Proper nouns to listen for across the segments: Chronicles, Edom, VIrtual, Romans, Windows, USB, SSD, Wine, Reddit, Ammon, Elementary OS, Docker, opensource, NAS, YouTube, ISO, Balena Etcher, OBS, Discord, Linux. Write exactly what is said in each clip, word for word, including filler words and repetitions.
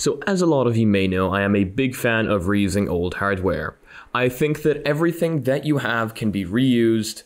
So as a lot of you may know, I am a big fan of reusing old hardware. I think that everything that you have can be reused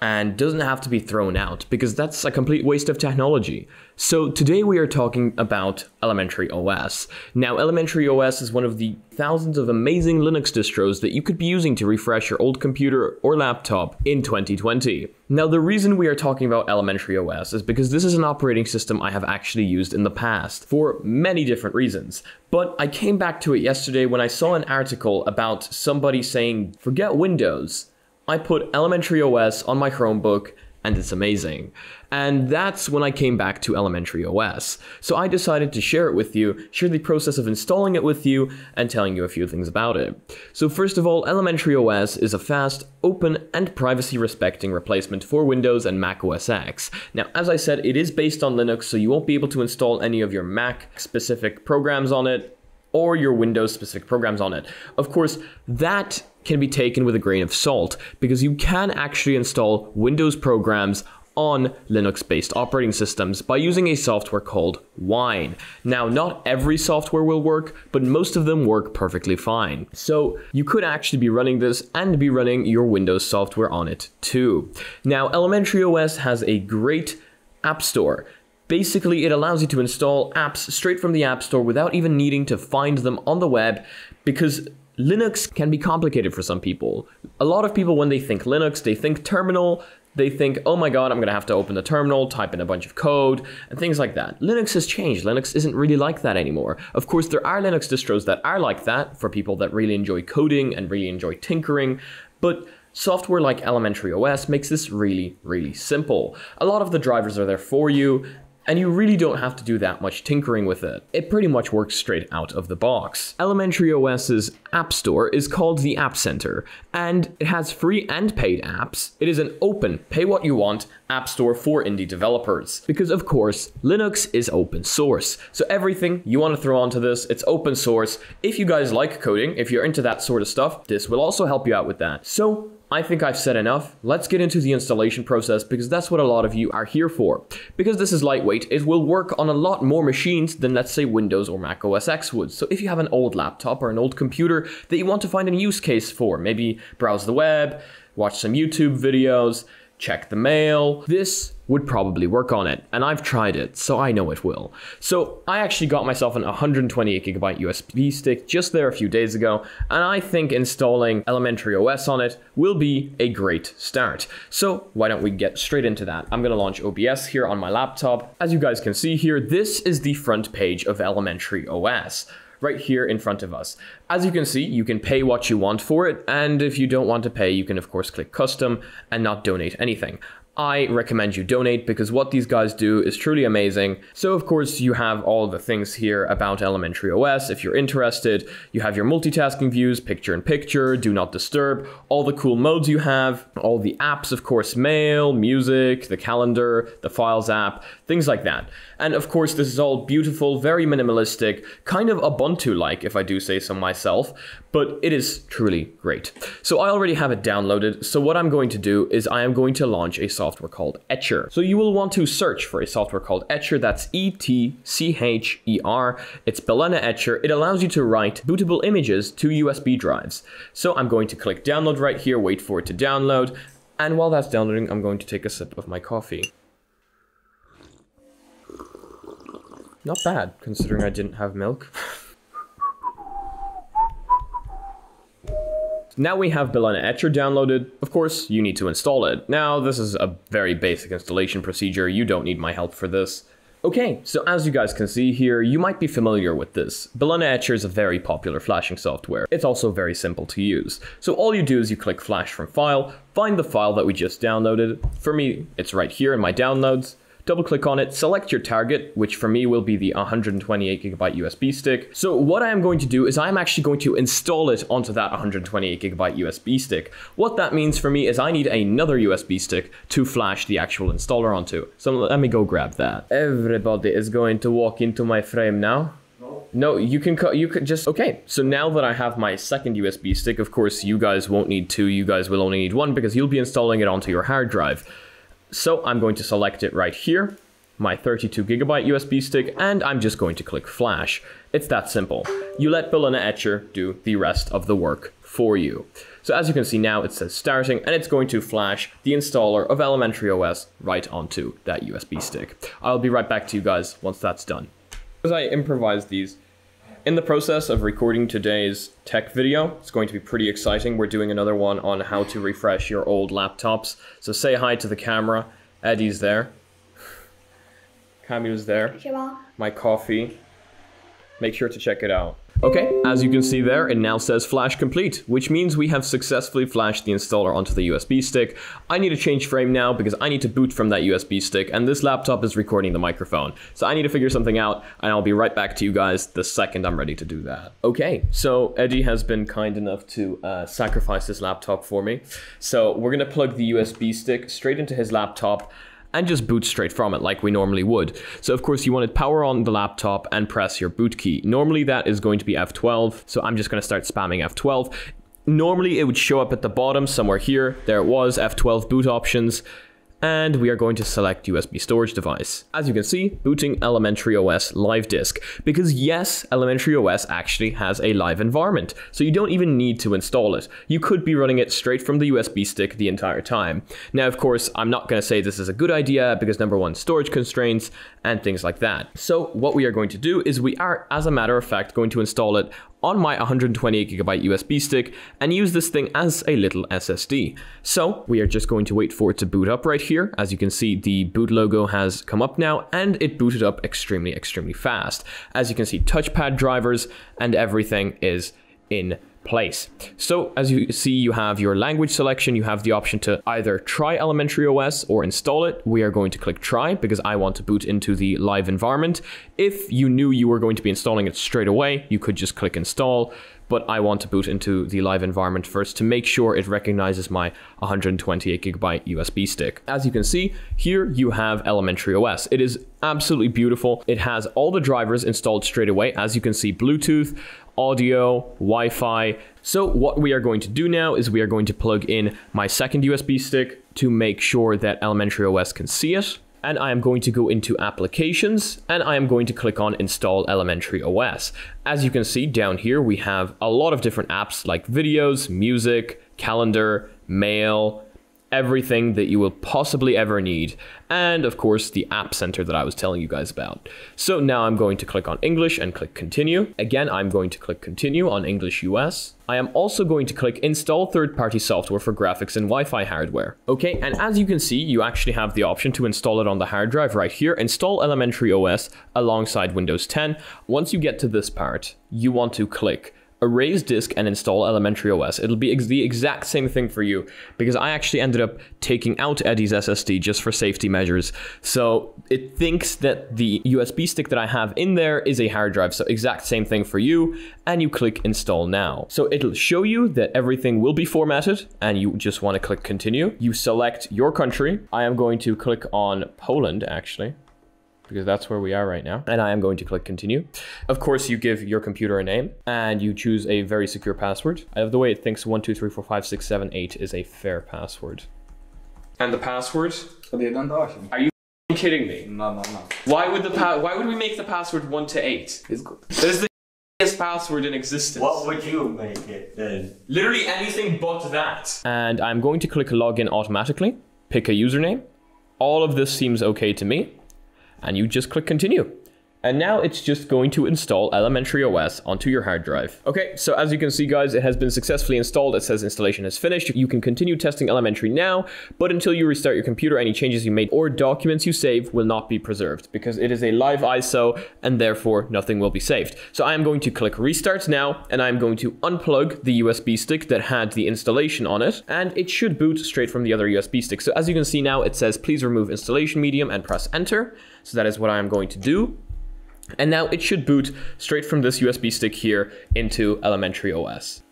and doesn't have to be thrown out, because that's a complete waste of technology. So today we are talking about Elementary O S. Now, Elementary O S is one of the thousands of amazing Linux distros that you could be using to refresh your old computer or laptop in twenty twenty. Now, the reason we are talking about Elementary O S is because this is an operating system I have actually used in the past for many different reasons. But I came back to it yesterday when I saw an article about somebody saying, "Forget Windows." I put Elementary O S on my Chromebook and it's amazing. And that's when I came back to Elementary O S. So I decided to share it with you, share the process of installing it with you, and telling you a few things about it. So first of all, Elementary O S is a fast, open, and privacy-respecting replacement for Windows and Mac O S X. Now, as I said, it is based on Linux, so you won't be able to install any of your Mac-specific programs on it, or your Windows-specific programs on it. Of course, that can be taken with a grain of salt, because you can actually install Windows programs on Linux-based operating systems by using a software called Wine. Now, not every software will work, but most of them work perfectly fine. So you could actually be running this and be running your Windows software on it too. Now, Elementary O S has a great app store. Basically, it allows you to install apps straight from the App Store without even needing to find them on the web, because Linux can be complicated for some people. A lot of people, when they think Linux, they think terminal, they think, oh my god, I'm gonna have to open the terminal, type in a bunch of code, and things like that. Linux has changed. Linux isn't really like that anymore. Of course, there are Linux distros that are like that for people that really enjoy coding and really enjoy tinkering, but software like Elementary O S makes this really, really simple. A lot of the drivers are there for you, and you really don't have to do that much tinkering with it. It pretty much works straight out of the box. Elementary O S's App Store is called the App Center, and it has free and paid apps. It is an open, pay what you want app store for indie developers. Because of course, Linux is open source. So everything you want to throw onto this, it's open source. If you guys like coding, if you're into that sort of stuff, this will also help you out with that. So I think I've said enough. Let's get into the installation process, because that's what a lot of you are here for. Because this is lightweight, it will work on a lot more machines than, let's say, Windows or Mac O S X would. So if you have an old laptop or an old computer that you want to find a use case for, maybe browse the web, watch some YouTube videos, check the mail, this would probably work on it. And I've tried it, so I know it will. So I actually got myself an one hundred twenty-eight gigabyte U S B stick just there a few days ago, and I think installing Elementary O S on it will be a great start. So why don't we get straight into that? I'm gonna launch O B S here on my laptop. As you guys can see here, this is the front page of Elementary O S, right here in front of us. As you can see, you can pay what you want for it, and if you don't want to pay, you can of course click custom and not donate anything. I recommend you donate, because what these guys do is truly amazing. So of course you have all the things here about Elementary O S if you're interested. You have your multitasking views, picture in picture, do not disturb, all the cool modes you have, all the apps, of course, mail, music, the calendar, the files app, things like that. And of course this is all beautiful, very minimalistic, kind of Ubuntu-like if I do say so myself, but it is truly great. So I already have it downloaded. So what I'm going to do is I am going to launch a software called Etcher. So you will want to search for a software called Etcher. That's E T C H E R. It's Balena Etcher. It allows you to write bootable images to U S B drives. So I'm going to click download right here, wait for it to download. And while that's downloading, I'm going to take a sip of my coffee. Not bad, considering I didn't have milk. Now we have Balena Etcher downloaded. Of course, you need to install it. Now, this is a very basic installation procedure. You don't need my help for this. Okay, so as you guys can see here, you might be familiar with this. Balena Etcher is a very popular flashing software. It's also very simple to use. So all you do is you click Flash from File, find the file that we just downloaded. For me, it's right here in my downloads. Double-click on it, select your target, which for me will be the one hundred twenty-eight gigabyte U S B stick. So what I am going to do is I am actually going to install it onto that one hundred twenty-eight gigabyte U S B stick. What that means for me is I need another U S B stick to flash the actual installer onto. So let me go grab that. Everybody is going to walk into my frame now. No, you can cut, you could just, okay. So now that I have my second U S B stick, of course, you guys won't need two. You guys will only need one, because you'll be installing it onto your hard drive. So I'm going to select it right here, my thirty-two gigabyte U S B stick, and I'm just going to click flash. It's that simple. You let Balena Etcher do the rest of the work for you. So as you can see now, it says starting, and it's going to flash the installer of Elementary O S right onto that U S B stick. I'll be right back to you guys once that's done. As I improvise these, in the process of recording today's tech video, it's going to be pretty exciting. We're doing another one on how to refresh your old laptops. So say hi to the camera. Eddie's there. Camu's there. My coffee. Make sure to check it out. Okay, as you can see there, it now says flash complete, which means we have successfully flashed the installer onto the U S B stick. I need to change frame now because I need to boot from that U S B stick, and this laptop is recording the microphone. So I need to figure something out, and I'll be right back to you guys the second I'm ready to do that. Okay, so Eddie has been kind enough to uh, sacrifice his laptop for me. So we're gonna plug the U S B stick straight into his laptop and just boot straight from it like we normally would. So of course you want to power on the laptop and press your boot key. Normally that is going to be F twelve, so I'm just going to start spamming F twelve. Normally it would show up at the bottom somewhere here. There it was, F twelve boot options. And we are going to select U S B storage device. As you can see, booting Elementary O S live disk. Because yes, Elementary O S actually has a live environment, so you don't even need to install it. You could be running it straight from the U S B stick the entire time. Now, of course, I'm not going to say this is a good idea because number one, storage constraints and things like that. So what we are going to do is we are, as a matter of fact, going to install it on my one hundred twenty-eight gigabyte U S B stick and use this thing as a little S S D. So we are just going to wait for it to boot up right here. As you can see, the boot logo has come up now, and it booted up extremely, extremely fast. As you can see, touchpad drivers and everything is in place. So as you see, you have your language selection. You have the option to either try Elementary O S or install it. We are going to click try because I want to boot into the live environment. If you knew you were going to be installing it straight away, you could just click install, but I want to boot into the live environment first to make sure it recognizes my one hundred twenty-eight gigabyte U S B stick. As you can see, here you have Elementary O S. It is absolutely beautiful. It has all the drivers installed straight away. As you can see, Bluetooth, audio, Wi-Fi. So what we are going to do now is we are going to plug in my second U S B stick to make sure that Elementary O S can see it. And I am going to go into applications and I am going to click on install Elementary O S. As you can see down here, we have a lot of different apps like videos, music, calendar, mail, everything that you will possibly ever need. And of course, the app center that I was telling you guys about. So now I'm going to click on English and click continue. Again, I'm going to click continue on English U S. I am also going to click install third-party software for graphics and Wi-Fi hardware. Okay, and as you can see, you actually have the option to install it on the hard drive right here. Install Elementary O S alongside Windows ten. Once you get to this part, you want to click erase disk and install Elementary O S. It'll be ex the exact same thing for you because I actually ended up taking out Eddie's S S D just for safety measures. So it thinks that the U S B stick that I have in there is a hard drive. So exact same thing for you. And you click install now. So it'll show you that everything will be formatted and you just want to click continue. You select your country. I am going to click on Poland actually, because that's where we are right now. And I am going to click continue. Of course, you give your computer a name and you choose a very secure password. I love the way it thinks one, two, three, four, five, six, seven, eight is a fair password. And the password? Are you kidding me? No, no, no. Why would the pa why would we make the password one to eight? It's good. That is the shittiest password in existence. What would you make it then? Literally anything but that. And I'm going to click login automatically, pick a username. All of this seems okay to me. And you just click continue. And now it's just going to install Elementary O S onto your hard drive. Okay, so as you can see guys, it has been successfully installed. It says installation is finished. You can continue testing Elementary now, but until you restart your computer, any changes you made or documents you save will not be preserved because it is a live I S O and therefore nothing will be saved. So I am going to click restart now and I'm going to unplug the U S B stick that had the installation on it and it should boot straight from the other U S B stick. So as you can see now, it says please remove installation medium and press enter. So that is what I am going to do. And now it should boot straight from this U S B stick here into Elementary O S.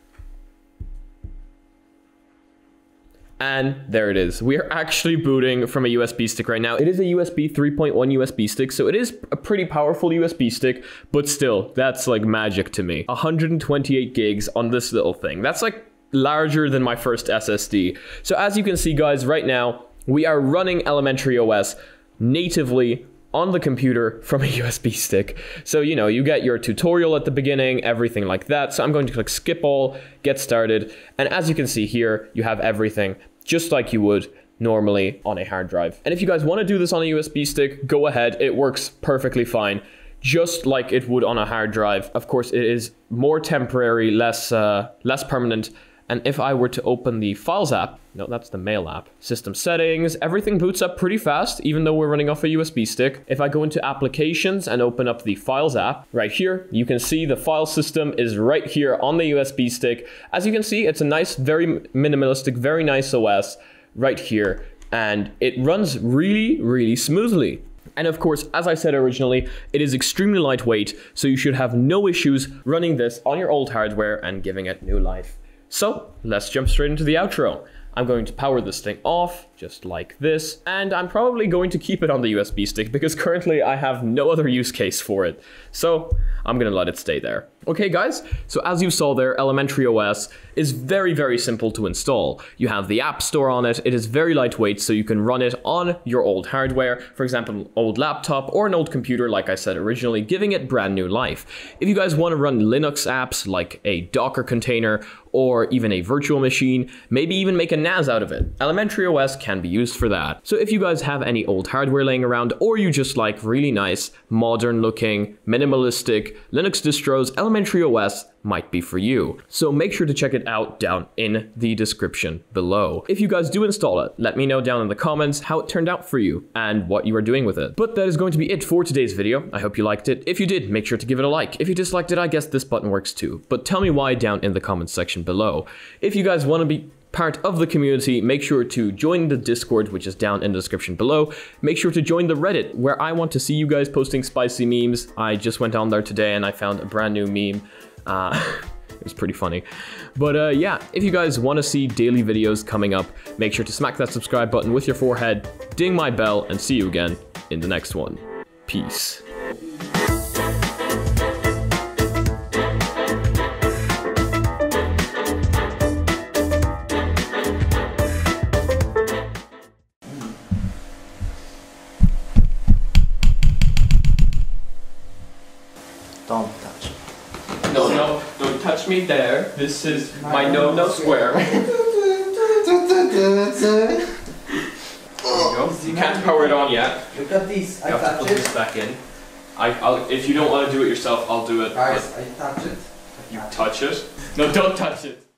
And there it is. We are actually booting from a U S B stick right now. It is a U S B three point one U S B stick, so it is a pretty powerful U S B stick, but still, that's like magic to me. one hundred twenty-eight gigs on this little thing. That's like larger than my first S S D. So as you can see, guys, right now, we are running Elementary O S natively on the computer from a U S B stick. So, you know, you get your tutorial at the beginning, everything like that. So I'm going to click skip all, get started. And as you can see here, you have everything just like you would normally on a hard drive. And if you guys want to do this on a U S B stick, go ahead. It works perfectly fine, just like it would on a hard drive. Of course, it is more temporary, less, uh, less permanent. And if I were to open the Files app, no, that's the Mail app, System Settings, everything boots up pretty fast, even though we're running off a U S B stick. If I go into Applications and open up the Files app right here, you can see the file system is right here on the U S B stick. As you can see, it's a nice, very minimalistic, very nice O S right here. And it runs really, really smoothly. And of course, as I said originally, it is extremely lightweight, so you should have no issues running this on your old hardware and giving it new life. So let's jump straight into the outro. I'm going to power this thing off, just like this, and I'm probably going to keep it on the U S B stick because currently I have no other use case for it. So I'm gonna let it stay there. Okay guys, so as you saw there, Elementary O S is very, very simple to install. You have the App Store on it, it is very lightweight, so you can run it on your old hardware, for example, an old laptop or an old computer, like I said originally, giving it brand new life. If you guys wanna run Linux apps like a Docker container, or even a virtual machine, maybe even make a N A S out of it. Elementary O S can be used for that. So if you guys have any old hardware laying around, or you just like really nice, modern looking, minimalistic Linux distros, Elementary O S might be for you. So make sure to check it out down in the description below. If you guys do install it, let me know down in the comments how it turned out for you and what you are doing with it. But that is going to be it for today's video. I hope you liked it. If you did, make sure to give it a like. If you disliked it, I guess this button works too. But tell me why down in the comments section below. If you guys want to be part of the community, make sure to join the Discord, which is down in the description below. Make sure to join the Reddit, where I want to see you guys posting spicy memes. I just went on there today and I found a brand new meme. Uh, it was pretty funny. But uh, yeah, if you guys want to see daily videos coming up, make sure to smack that subscribe button with your forehead, ding my bell, and see you again in the next one. Peace. Me there. This is my, my no-no square. square. You, you can't power it on yet. Look at these. You I have to put it. this back in. I, I'll, if you don't want to do it yourself, I'll do it. Guys, I touch it. You touch it? No, don't touch it.